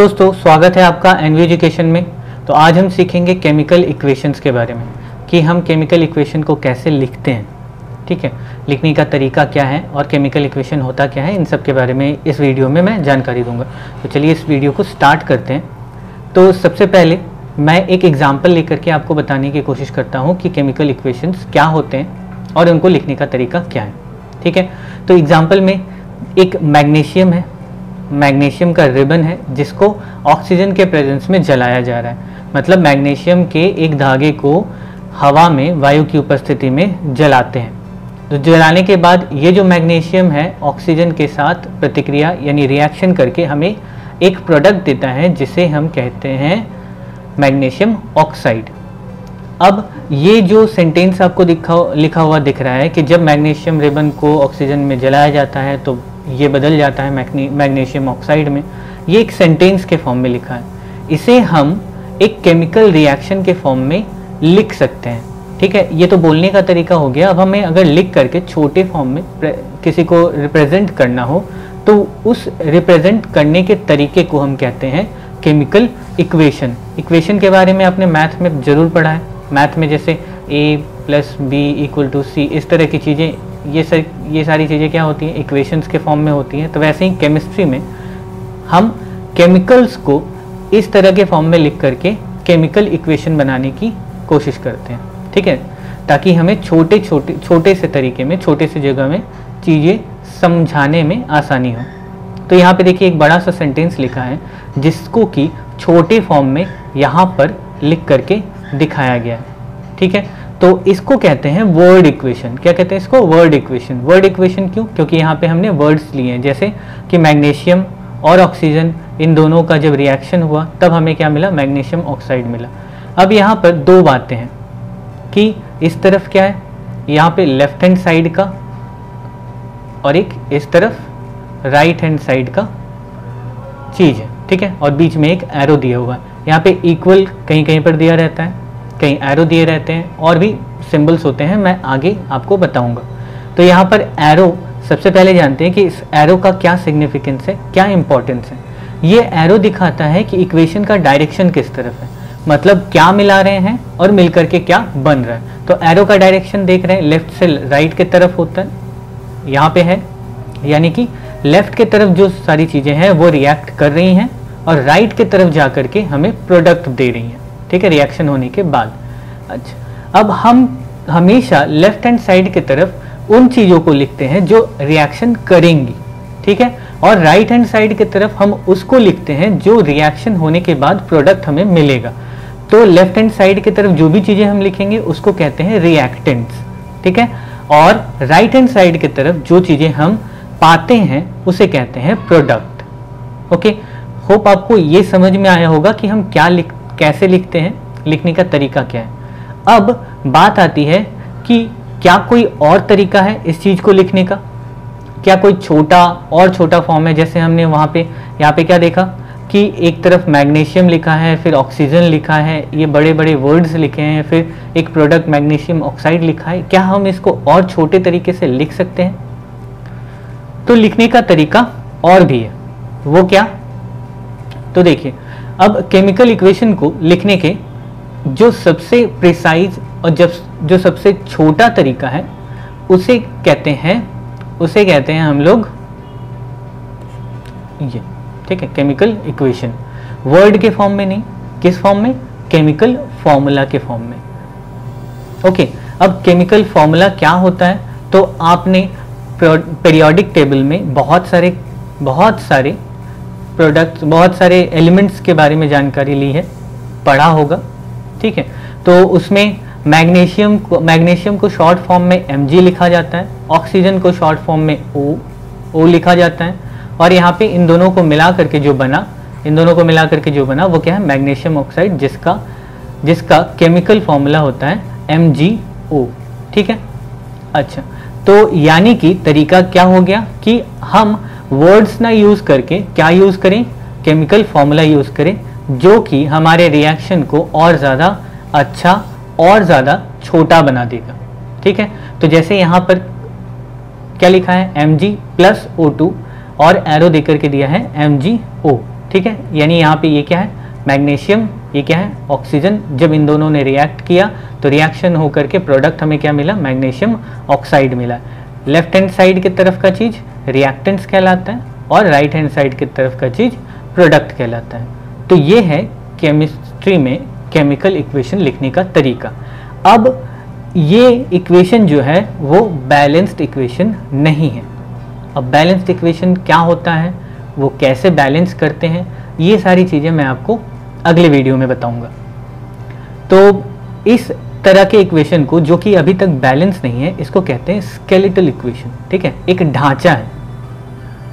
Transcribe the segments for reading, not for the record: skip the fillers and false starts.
दोस्तों स्वागत है आपका एन वी एजुकेशन में। तो आज हम सीखेंगे केमिकल इक्वेशंस के बारे में कि हम केमिकल इक्वेशन को कैसे लिखते हैं, ठीक है, लिखने का तरीका क्या है और केमिकल इक्वेशन होता क्या है, इन सब के बारे में इस वीडियो में मैं जानकारी दूंगा। तो चलिए इस वीडियो को स्टार्ट करते हैं। तो सबसे पहले मैं एक एग्जाम्पल लेकर के आपको बताने की कोशिश करता हूँ कि केमिकल इक्वेशंस क्या होते हैं और उनको लिखने का तरीका क्या है, ठीक है। तो एग्जाम्पल में एक मैग्नीशियम है, मैग्नीशियम का रिबन है जिसको ऑक्सीजन के प्रेजेंस में जलाया जा रहा है, मतलब मैग्नीशियम के एक धागे को हवा में वायु की उपस्थिति में जलाते हैं। तो जलाने के बाद ये जो मैग्नीशियम है ऑक्सीजन के साथ प्रतिक्रिया यानी रिएक्शन करके हमें एक प्रोडक्ट देता है जिसे हम कहते हैं मैग्नीशियम ऑक्साइड। अब ये जो सेंटेंस आपको लिखा हुआ दिख रहा है कि जब मैग्नीशियम रिबन को ऑक्सीजन में जलाया जाता है तो ये बदल जाता है मैग्नीशियम ऑक्साइड में। ये एक सेंटेंस के फॉर्म में लिखा है, इसे हम एक केमिकल रिएक्शन के फॉर्म में लिख सकते हैं, ठीक है। ये तो बोलने का तरीका हो गया। अब हमें अगर लिख करके छोटे फॉर्म में किसी को रिप्रेजेंट करना हो तो उस रिप्रेजेंट करने के तरीके को हम कहते हैं केमिकल इक्वेशन। इक्वेशन के बारे में आपने मैथ में ज़रूर पढ़ा है। मैथ में जैसे a + b = c इस तरह की चीज़ें, ये सारी चीज़ें क्या होती हैं, इक्वेशंस के फॉर्म में होती हैं। तो वैसे ही केमिस्ट्री में हम केमिकल्स को इस तरह के फॉर्म में लिख करके केमिकल इक्वेशन बनाने की कोशिश करते हैं, ठीक है, ताकि हमें छोटे से तरीके में, छोटे से जगह में चीज़ें समझाने में आसानी हो। तो यहाँ पे देखिए एक बड़ा सा सेंटेंस लिखा है जिसको कि छोटे फॉर्म में यहाँ पर लिख करके दिखाया गया है, ठीक है। तो इसको कहते हैं वर्ड इक्वेशन। क्या कहते हैं इसको? Word equation. वर्ड इक्वेशन क्यों? क्योंकि यहाँ पे हमने वर्ड्स लिए हैं, जैसे कि मैग्नीशियम और ऑक्सीजन, इन दोनों का जब रिएक्शन हुआ तब हमें क्या मिला, मैग्नीशियम ऑक्साइड मिला। अब यहाँ पर दो बातें हैं कि इस तरफ क्या है, यहाँ पे लेफ्ट हैंड साइड का, और एक इस तरफ राइट हैंड साइड का चीज़ है, ठीक है, और बीच में एक एरो दिया हुआ है। यहाँ पे इक्वल कहीं कहीं पर दिया रहता है, कई एरो दिए रहते हैं, और भी सिंबल्स होते हैं, मैं आगे आपको बताऊंगा। तो यहाँ पर एरो, सबसे पहले जानते हैं कि इस एरो का क्या सिग्निफिकेंस है, क्या इंपॉर्टेंस है। ये एरो दिखाता है कि इक्वेशन का डायरेक्शन किस तरफ है, मतलब क्या मिला रहे हैं और मिलकर के क्या बन रहा है। तो एरो का डायरेक्शन देख रहे हैं, लेफ्ट से राइट के तरफ होता है, यहाँ पे है, यानी कि लेफ्ट के तरफ जो सारी चीज़ें हैं वो रिएक्ट कर रही हैं और राइट के तरफ जा करके हमें प्रोडक्ट दे रही हैं, ठीक है, रिएक्शन होने के बाद। अच्छा, अब हम हमेशा लेफ्ट हैंड साइड की तरफ उन चीज़ों को लिखते हैं जो रिएक्शन करेंगी, ठीक है, और राइट हैंड साइड की तरफ हम उसको लिखते हैं जो रिएक्शन होने के बाद प्रोडक्ट हमें मिलेगा। तो लेफ्ट हैंड साइड की तरफ जो भी चीज़ें हम लिखेंगे उसको कहते हैं रिएक्टेंट्स, ठीक है, और राइट हैंड साइड की तरफ जो चीज़ें हम पाते हैं उसे कहते हैं प्रोडक्ट। ओके, होप आपको ये समझ में आया होगा कि हम क्या कैसे लिखते हैं, लिखने का तरीका क्या है। अब बात आती है कि क्या कोई और तरीका है इस चीज़ को लिखने का, क्या कोई छोटा फॉर्म है। जैसे हमने यहाँ पे क्या देखा कि एक तरफ मैग्नीशियम लिखा है, फिर ऑक्सीजन लिखा है, ये बड़े बड़े वर्ड्स लिखे हैं, फिर एक प्रोडक्ट मैग्नीशियम ऑक्साइड लिखा है। क्या हम इसको और छोटे तरीके से लिख सकते हैं? तो लिखने का तरीका और भी है, वो क्या? तो देखिए, अब केमिकल इक्वेशन को लिखने के जो सबसे प्रिसाइज और जो सबसे छोटा तरीका है उसे कहते हैं हम लोग ये, ठीक है, केमिकल इक्वेशन। वर्ड के फॉर्म में नहीं, किस फॉर्म में? केमिकल फॉर्मूला के फॉर्म में। ओके, अब केमिकल फॉर्मूला क्या होता है? तो आपने पीरियोडिक टेबल में बहुत सारे प्रोडक्ट्स, बहुत सारे एलिमेंट्स के बारे में जानकारी ली है, पढ़ा होगा, ठीक है। तो उसमें मैग्नीशियम को शॉर्ट फॉर्म में Mg लिखा जाता है, ऑक्सीजन को शॉर्ट फॉर्म में O लिखा जाता है, और यहाँ पे इन दोनों को मिला करके जो बना वो क्या है, मैग्नीशियम ऑक्साइड, जिसका केमिकल फॉर्मूला होता है MgO, ठीक है। अच्छा, तो यानी कि तरीका क्या हो गया कि हम वर्ड्स ना यूज़ करके क्या यूज़ करें, केमिकल फॉर्मूला यूज़ करें, जो कि हमारे रिएक्शन को और ज़्यादा अच्छा और ज़्यादा छोटा बना देगा, ठीक है। तो जैसे यहाँ पर क्या लिखा है, Mg + O2 और एरो देकर के दिया है MgO, ठीक है, यानी यहाँ पे ये क्या है, मैग्नीशियम, ये क्या है, ऑक्सीजन। जब इन दोनों ने रिएक्ट किया तो रिएक्शन होकर के प्रोडक्ट हमें क्या मिला, मैग्नीशियम ऑक्साइड मिला। लेफ्ट हैंड साइड की तरफ का चीज़ रिएक्टेंट्स कहलाता है और राइट हैंड साइड की तरफ का चीज़ प्रोडक्ट कहलाता है। तो ये है केमिस्ट्री में केमिकल इक्वेशन लिखने का तरीका। अब ये इक्वेशन जो है वो बैलेंस्ड इक्वेशन नहीं है। अब बैलेंस्ड इक्वेशन क्या होता है, वो कैसे बैलेंस करते हैं, ये सारी चीज़ें मैं आपको अगले वीडियो में बताऊंगा। तो इस तरह के इक्वेशन को जो कि अभी तक बैलेंस नहीं है, इसको कहते हैं स्केलेटल इक्वेशन। ठीक है, एक ढांचा है,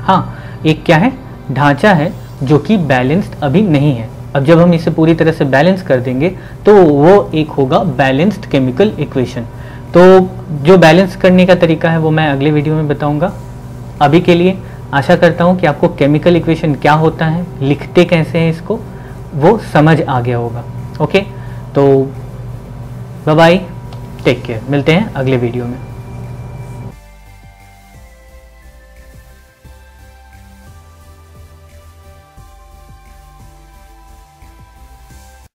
हाँ एक क्या है, ढांचा है जो कि बैलेंस्ड अभी नहीं है। अब जब हम इसे पूरी तरह से बैलेंस कर देंगे तो वो एक होगा बैलेंस्ड केमिकल इक्वेशन। तो जो बैलेंस करने का तरीका है वो मैं अगले वीडियो में बताऊंगा। अभी के लिए आशा करता हूँ कि आपको केमिकल इक्वेशन क्या होता है, लिखते कैसे हैं इसको, वो समझ आ गया होगा। ओके, तो बाय बाय, टेक केयर, मिलते हैं अगले वीडियो में।